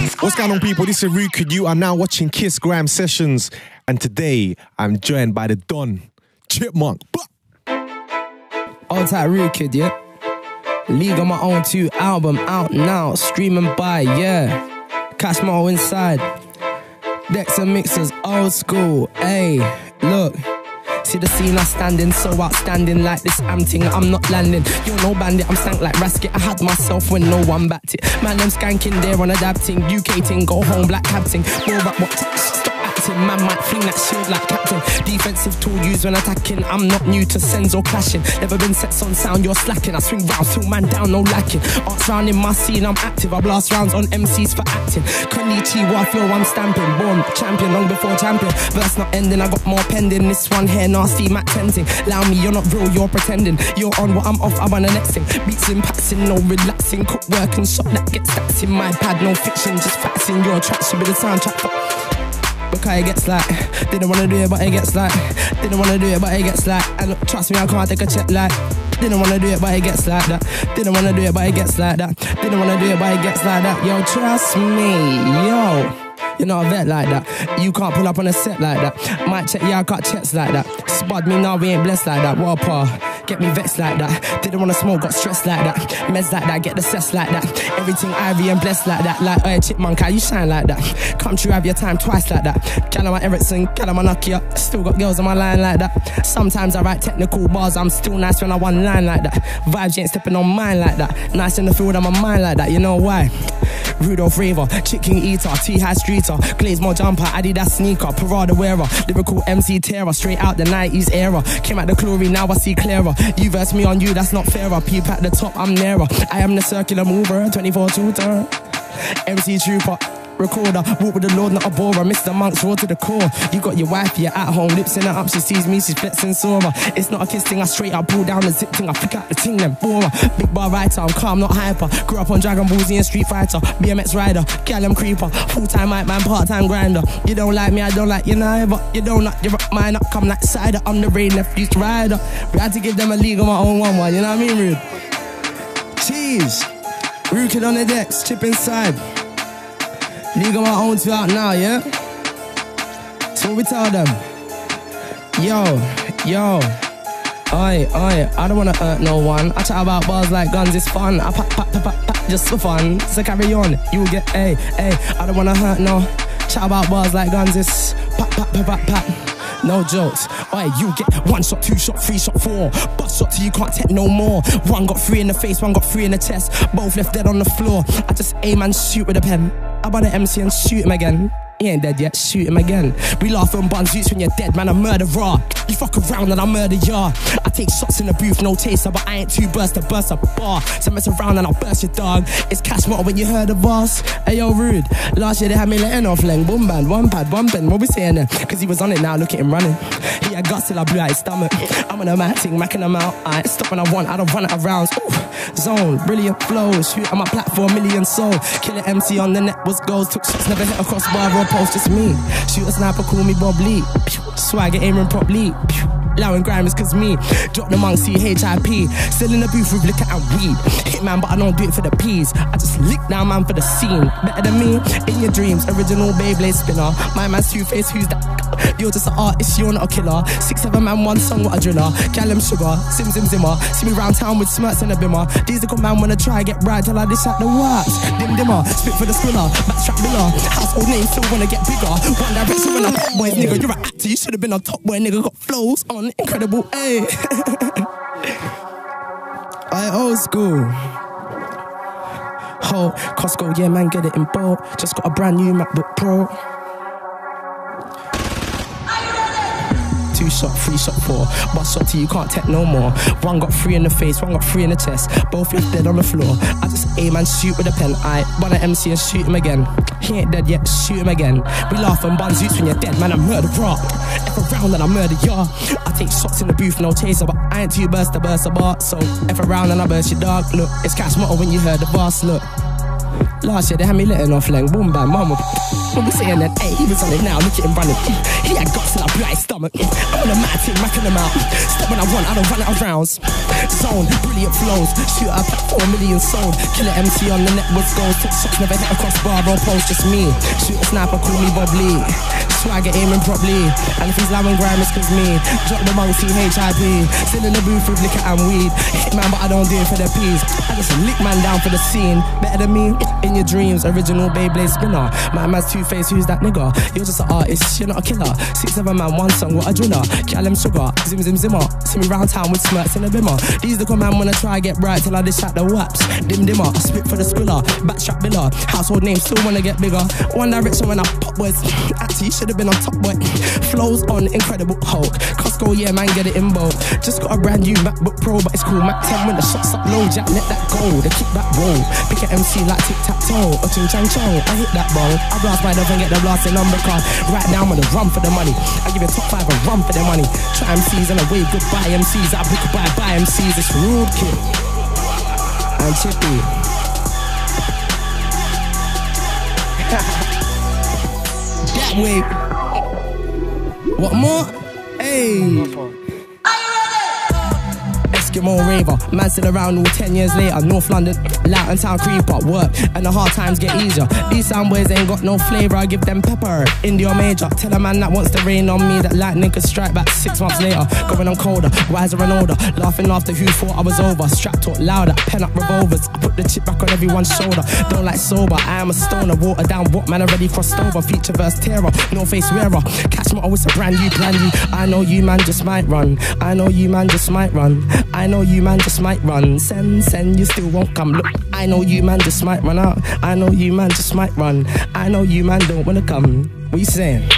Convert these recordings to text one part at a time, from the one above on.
What's going on, people? This is Rude Kid. You are now watching Kiss Gram Sessions, and today I'm joined by the Don Chipmunk. On to Rude Kid, yeah. League of My Own 2 album out now, streaming by, yeah. Cash Mall inside. Dexter Mixers, old school, ayy, look. See the scene I stand in, so outstanding. Like this amting, I'm not landing. You're no bandit, I'm stank like Rasket. I had myself when no one backed it. Man, I'm skanking, they're unadapting. UK ting, go home, black captain. Roll back, what? Stop acting. Man might fling that shield like captain. Defensive tool used when attacking. I'm not new to sends or clashing. Never been sets on sound, you're slacking. I swing round, till man down, no lacking. Arts round in my scene, I'm active. I blast rounds on MCs for acting. Kenichiwa flow, I'm stamping. Born champion, long before champion. Verse not ending, I got more pending. This one here, nasty Matt Tensing. Allow me, you're not real, you're pretending. You're on what I'm off, I'm on the next thing. Beats impacting, no relaxing. Cook work and shot that gets stacks in my pad. No fiction, just facts in your tracks. You be the soundtrack. Look how it gets like. Didn't wanna do it, but it gets like. Didn't wanna do it, but it gets like. And look, trust me, I can't take a check like. Didn't wanna do it, but it gets like that. Didn't wanna do it, but it gets like that. Didn't wanna do it, but it gets like that. Yo, trust me, yo. You're not a vet like that. You can't pull up on a set like that. Might check, yeah, I got checks like that. Spud me now, we ain't blessed like that. What a par. Get me vexed like that. Didn't wanna smoke, got stressed like that. Meds like that, get the cess like that. Everything Ivy and blessed like that. Like, hey, Chipmunk, how you shine like that? Come true, have your time twice like that. Callum my Ericsson, Callum my Nokia. Still got girls on my line like that. Sometimes I write technical bars. I'm still nice when I one line like that. Vibes ain't stepping on mine like that. Nice in the field, I'm a mind like that. You know why? Rudolph Raver, chicken eater, T-high streeter, glaze more jumper, Adidas sneaker, Parada wearer, lyrical MC terror, straight out the 90s era. Came at the glory, now I see clearer. You verse me on you, that's not fairer. Peep at the top, I'm nearer. I am the circular mover, 24-shooter, MC trooper. Recorder, walk with the Lord, not a borer. Mr. Monk's raw to the core. You got your wife, you're at home, lips in her up. She sees me, she's flexing sora. It's not a kiss thing, I straight up pull down the zip thing. I pick out the ting, then bore her. Big bar writer, I'm calm, not hyper. Grew up on Dragon Ball Z and Street Fighter. BMX rider, Callum creeper. Full-time hype man, part-time grinder. You don't like me, I don't like you neither. You don't like, you're up mine up, come like cider. I'm the rain left, used rider. We had to give them a league on my own one, you know what I mean, Rude? Jeez. Rude Kid on the decks, chip inside. League of My Own 2 out now, yeah? So what we tell them? Yo, yo. Oi, oi, I don't wanna hurt no one. I chat about bars like guns, it's fun. I pop, just for fun. So carry on, you get, ayy, ayy. I don't wanna hurt no. Chat about bars like guns, it's pop. No jokes. Oi, you get one shot, two shot, three shot, four. Butt shot till you can't take no more. One got three in the face, one got three in the chest. Both left dead on the floor. I just aim and shoot with a pen. I buy the MC and shoot him again. He ain't dead yet, shoot him again. We laugh on bun zoots when you're dead, man, I'm murderer. You fuck around and I murder ya. I take shots in the booth, no chaser, but I ain't too burst to burst a bar. So mess around and I'll burst your dog. It's cash model when you heard of us. Ayo, Rude, last year they had me letting off leng. Boom band, one pad, one pen, what we saying then? Cause he was on it now, look at him running. He had guts till I blew out his stomach. I'm on a matting, macking him out. I stop when I want, I don't run out of rounds. Ooh, zone, brilliant flow, shoot on my platform, million soul. Killer MC on the net was goals, took shots, never hit a crossbar or post, just me. Shoot a sniper, call me Bob Lee. Swagger aiming properly. Low and grime is cause me. Drop the monk, see H.I.P. Still in the booth with liquor and weed. Hit man, but I don't do it for the P's. I just lick down man for the scene. Better than me, in your dreams. Original Beyblade spinner. My man's Two Face, who's that? You're just an artist, you're not a killer. 6-7 man, one song, what a driller. Callum sugar, sim sim zimmer. See me round town with smirks and a bimmer. These little man wanna try, get right till I dish out the works. Dim dimmer, spit for the spiller. Backstrap miller, household name still wanna get bigger. One direction when I'm hot boy, nigga. You're an actor, you should've been a top boy, nigga. Got flows on incredible, ayy. I old school. Ho, Costco, yeah man, get it in bulk. Just got a brand new MacBook Pro. Two shot, three shot, four. Bus shot till you can't take no more. One got three in the face, one got three in the chest. Both left dead on the floor. I just aim and shoot with a pen. I run an MC and shoot him again. He ain't dead yet, shoot him again. We laugh and bun zoots when you're dead, man, I murder rock. Every round and I murder ya. I take shots in the booth, no chaser, but I ain't too burst to burst a bar. So every round and I burst your dark. Look, it's cash motto when you heard the boss. Look, last year they had me letting off leng. Boom bang, mama. When we saying that, hey, he was on it now, look at him running. He had guts and I blew out his stomach. I'm on a mad team, racking him out. Step when I want, I don't run out of rounds. Zone, brilliant flows. Shoot up 4 million sold. Killer MC on the net was gold. Took shots, never hit across bar, roll post, just me. Shoot a sniper, call me Bob Lee. Swagger aiming properly. And if he's lying, grime, it's cause me. Drop the monk, H.I.P. Still in the booth with liquor and weed. Hit man, but I don't do it for the peas. I just lick man down for the scene. Better than me, in your dreams, original Beyblade spinner. My man's Two Face, who's that nigga? You're just an artist, you're not a killer. 6'7" man, one song, what a driller. Callum sugar, zim zim zimmer. See me round town with smirks in a bimmer. These the command when I try get bright till I dish out the whaps. Dim dimmer, spit for the spiller. Backstrap biller, household name, still wanna get bigger. One Direction when I pop words. Actually, you should've been on top boy. Flows on Incredible Hulk. Costco, yeah man, get it in bulk. Just got a brand new MacBook Pro, but it's cool. Mac 10 when the shots up low, Jack let that go. The kickback roll, pick an MC like tic tac toe. Or ching chang chong, I hit that ball. I blast my dove and get the blasting number card. Right now I'm on the run for the money. I give it top 5 a run for the money. Try MCs and I wave goodbye MCs. I pick goodbye by MCs. It's Rude Kid and Chippy. Wait, what more? Hey, are you ready? Eskimo Raver, man still around all 10 years later. North London, Lout and Town creeper. Work and the hard times get easier. These sound boys ain't got no flavour, I give them pepper. Indie or major, tell a man that wants to rain on me that lightning could strike back 6 months later. Going on colder, wiser and older. Laughing after who thought I was over. Strap talk louder, pen up revolvers. The chip back on everyone's shoulder. Don't like sober, I am a stoner. Water down, what man already crossed over. Feature verse terror, no face wearer. Catch my always a brand new plan. You, I know you man just might run. I know you man just might run. I know you man just might run. Send, you still won't come. Look, I know you man just might run out. I know you man just might run. I know you man don't wanna come. What you saying?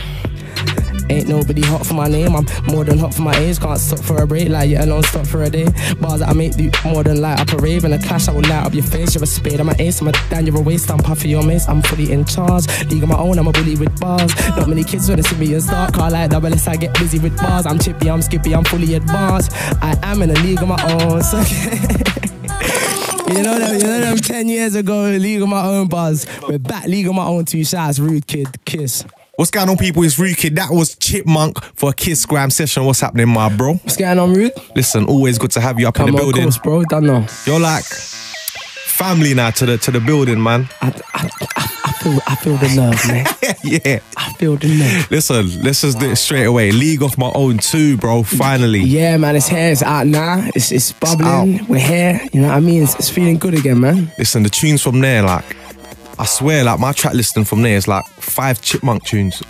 Ain't nobody hot for my name, I'm more than hot for my age. Can't stop for a break, like you're alone, stop for a day. Bars that I make do more than light up a rave. In a clash I will light up your face. You're a spade, I'm an ace, I'm a down, you're a waste. I'm puffy, your mace, I'm fully in charge. League of my own, I'm a bully with bars. Not many kids wanna see me in start. Car like double S, I get busy with bars. I'm chippy, I'm skippy, I'm fully advanced. I am in a league of my own, so you know them 10 years ago, League of My Own bars. We're back, League of My Own, 2 shots, Rude Kid, Kiss. What's going on, people? It's Rude Kid. That was Chipmunk for a Kiss Gram Session. What's happening, my bro? What's going on, Rude? Listen, always good to have you up in the building. Come on, of course, bro. Don't know. You're like family now to the building, man. I feel the nerve, man. Yeah. I feel the nerve. Listen, let's just do it straight away. League of My Own 2, bro, finally. Yeah, man, it's here. It's out now. It's bubbling. It's out. We're here. You know what I mean? It's feeling good again, man. Listen, the tunes from there, like... I swear, like, my track listing from there is like 5 Chipmunk tunes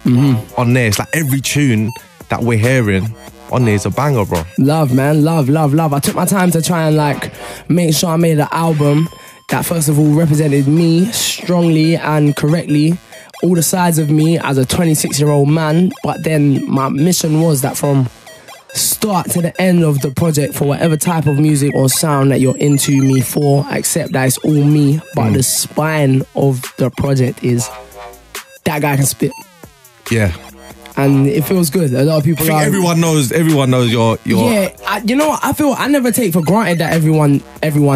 on there. It's like every tune that we're hearing on there is a banger, bro. Love, man. Love, love, love. I took my time to try and, like, make sure I made an album that, first of all, represented me strongly and correctly. All the sides of me as a 26-year-old man. But then my mission was that from start to the end of the project, for whatever type of music or sound that you're into me for, except that it's all me, but the spine of the project is that guy can spit. Yeah. And it feels good. A lot of people, I think, are... everyone knows your... Yeah, you know what? I feel I never take for granted that everyone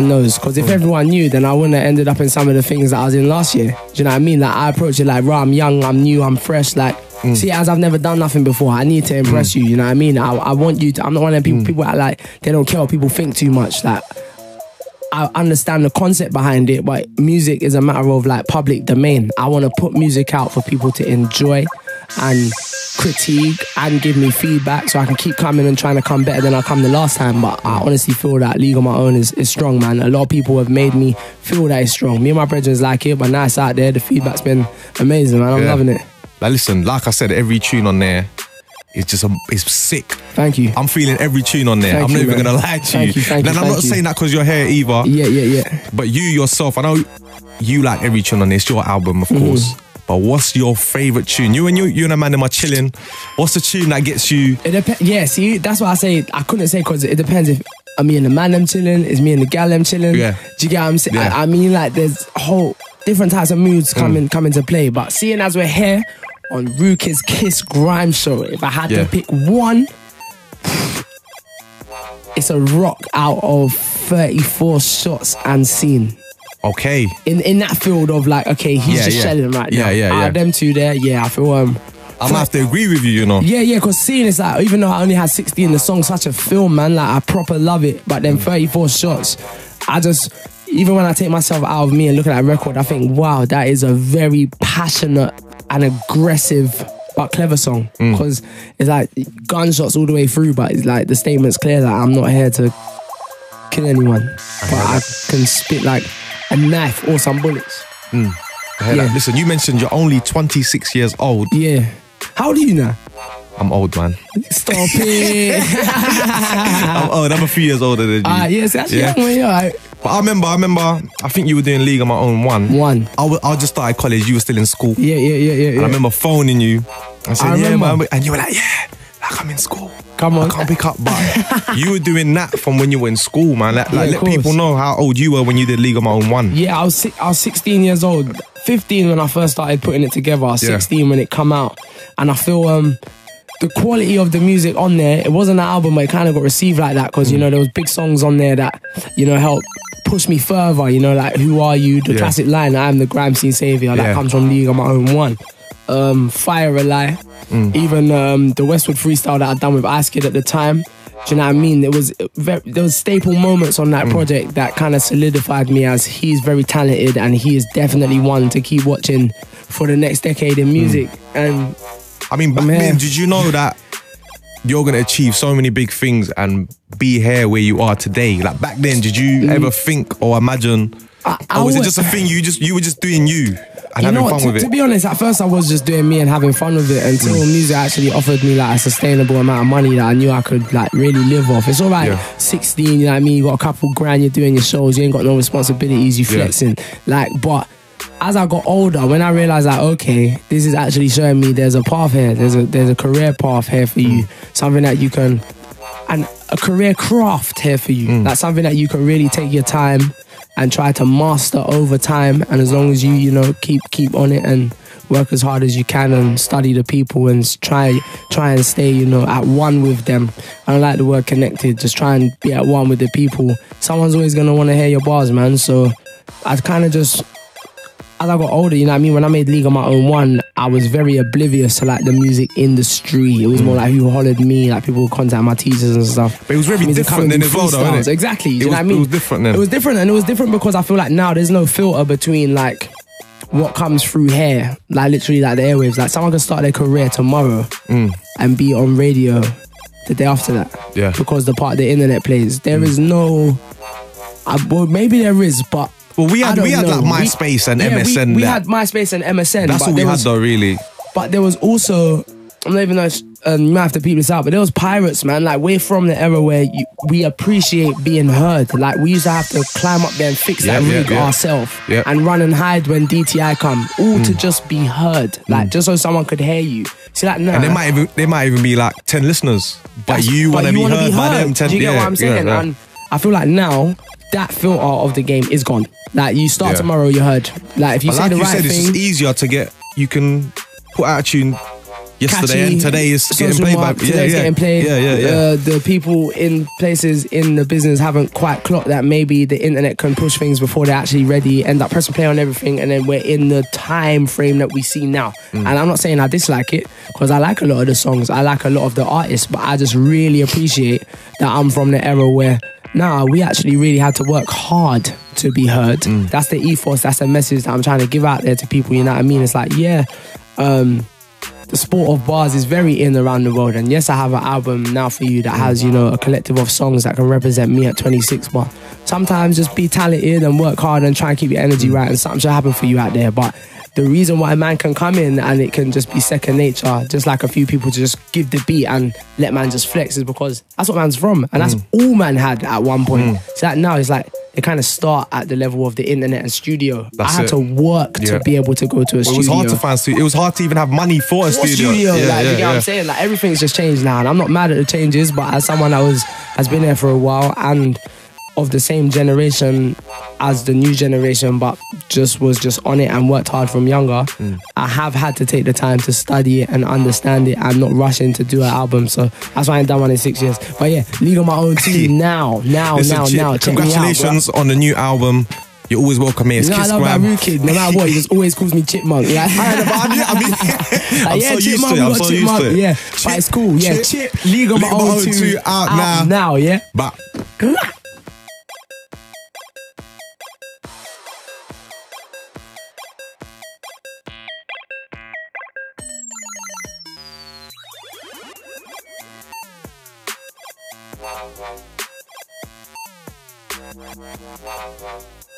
knows, because if everyone knew, then I wouldn't have ended up in some of the things that I was in last year. Do you know what I mean? Like, I approach it like, rah, I'm young, I'm new, I'm fresh, like... See, as I've never done nothing before, I need to impress you, you know what I mean? I want you to... I'm not one of them people that, like, they don't care what people think too much. Like, I understand the concept behind it, but music is a matter of, like, public domain. I want to put music out for people to enjoy and critique and give me feedback, so I can keep coming and trying to come better than I come the last time. But I honestly feel that League of My Own is strong, man. A lot of people have made me feel that it's strong. Me and my brethren like it, but now it's out there. The feedback's been amazing, man. I'm loving it. Like, listen, like I said, every tune on there is just it's sick. Thank you. I'm feeling every tune on there. Thank I'm not you, even man. Gonna lie to thank you. Thank you, and I'm not you. Saying that because you're here either. Yeah. But you yourself, I know you like every tune on there. It's your album, of course. But what's your favourite tune? You and Amanda are chilling. What's the tune that gets you? It depends. Yeah, see, that's what I say. I couldn't say because it depends if me and the man them chilling, is me and the gal them chilling. Yeah. Do you get what I'm saying? Yeah. I mean, like, there's whole different types of moods come into play. But seeing as we're here on Rude Kid's Kiss Grime Show, if I had to pick one, it's a rock out of 34 shots and scene. Okay. In that field of like, okay, he's just selling them right now. Them two there, I feel I'm gonna have to agree with you, you know. Yeah, because seeing it's like, even though I only had 60 in the song, such a film, man, like I proper love it. But then 34 shots, I just, even when I take myself out of me and look at that record, I think, wow, that is a very passionate and aggressive but clever song. Because it's like gunshots all the way through, but it's like the statement's clear that I'm not here to kill anyone, but I can spit like a knife or some bullets. Like, listen, you mentioned you're only 26 years old. Yeah. How old are you now? I'm old, man. Stop it. I'm old. I'm a few years older than you. Yes, that's young, man. You're right. But I remember, I think you were doing League of My Own 1. I just started college. You were still in school. Yeah. And I remember phoning you. I said, yeah, man. And you were like, like I'm in school. Come on. I can't pick up, but you were doing that from when you were in school, man. Like let people know how old you were when you did League of My Own 1. Yeah, I was 16 years old. 15 when I first started putting it together. 16 when it come out. And I feel the quality of the music on there, it wasn't an album, but it kind of got received like that because, you know, there was big songs on there that, you know, helped push me further. You know, like, Who Are You? The classic line, I am the grime scene savior. That comes from League of My Own 1. Fire a Lie, even the Westwood freestyle that I'd done with Ice Kid at the time. Do you know what I mean? There was staple moments on that project that kind of solidified me as he's very talented and he is definitely one to keep watching for the next decade in music. And I mean, back then, did you know that you're going to achieve so many big things and be here where you are today? Like back then, did you ever think or imagine, or was it just a thing you were just doing you? You know what, to be honest, at first I was just doing me and having fun with it until music actually offered me like a sustainable amount of money that I knew I could like really live off. It's all right, 16, you know what I mean, you got a couple grand, you're doing your shows, you ain't got no responsibilities, you flexing. Like, but as I got older, when I realised like, okay, this is actually showing me there's a path here, there's a career path here for you, something that you can, and a career craft here for you, like something that you can really take your time and try to master over time, and as long as you know, keep on it and work as hard as you can and study the people and try and stay, you know, at one with them. I don't like the word connected, just try and be at one with the people. Someone's always gonna wanna hear your bars, man. So I kinda just, as I got older, you know what I mean, when I made League of My Own 1, I was very oblivious to like the music industry. It was more like who hollered me, like people would contact my teachers and stuff. But it was very different then as well, though, innit? Exactly, you know what I mean? It was different then. It was different, and it was different because I feel like now there's no filter between like what comes through here, like literally like the airwaves. Like someone can start their career tomorrow and be on radio the day after that. Yeah. Because the part the internet plays. There is no, well maybe there is, but well, we had like MySpace and MSN. We had MySpace and MSN. That's what we had though, really. But there was also, I'm not even you might have to peep this out, but there was pirates, man. Like we're from the era where we appreciate being heard. Like we used to have to climb up there and fix that rig ourselves and run and hide when DTI come, all to just be heard, like just so someone could hear you. See that now? And they might even be like 10 listeners, but you want to be heard by them 10. Do you get what I'm saying? Yeah. And I feel like now that filter of the game is gone. Like you start tomorrow, you're heard. Like if you say like the right thing, it's just easier to get. You can put out a tune yesterday, catchy, and today is getting played. The people in places in the business haven't quite clocked that maybe the internet can push things before they're actually ready, and that press play on everything, and then we're in the time frame that we see now. And I'm not saying I dislike it, because I like a lot of the songs, I like a lot of the artists, but I just really appreciate that I'm from the era where we actually really had to work hard to be heard. That's the ethos, that's the message that I'm trying to give out there to people, you know what I mean? It's like, the sport of bars is very in around the world, and yes, I have an album now for you that has, you know, a collective of songs that can represent me at 26, but sometimes just be talented and work hard and try and keep your energy right, and something should happen for you out there. But the reason why a man can come in and it can just be second nature, just like a few people to just give the beat and let man just flex, is because that's what man's from, and that's all man had at one point. So that now it's like, it kind of start at the level of the internet and studio. I had to work to be able to go to a studio. It was hard to find studio. It was hard to even have money for a studio. You get what I'm saying? Like everything's just changed now, and I'm not mad at the changes, but as someone that has been there for a while and of the same generation as the new generation, but was just on it and worked hard from younger, I have had to take the time to study it and understand it. I'm not rushing to do an album, so that's why I ain't done one in 6 years. But yeah, League of My Own 2 now. Listen, now. Congratulations on the new album. You're always welcome here. It's Kiss Gram. I love that Rude Kid. No matter what, he just always calls me Chipmunk. Yeah, I'm so used to it. Yeah, but it's cool. Yeah, Chip. League of My Own 2 out now. Yeah, but. Wow.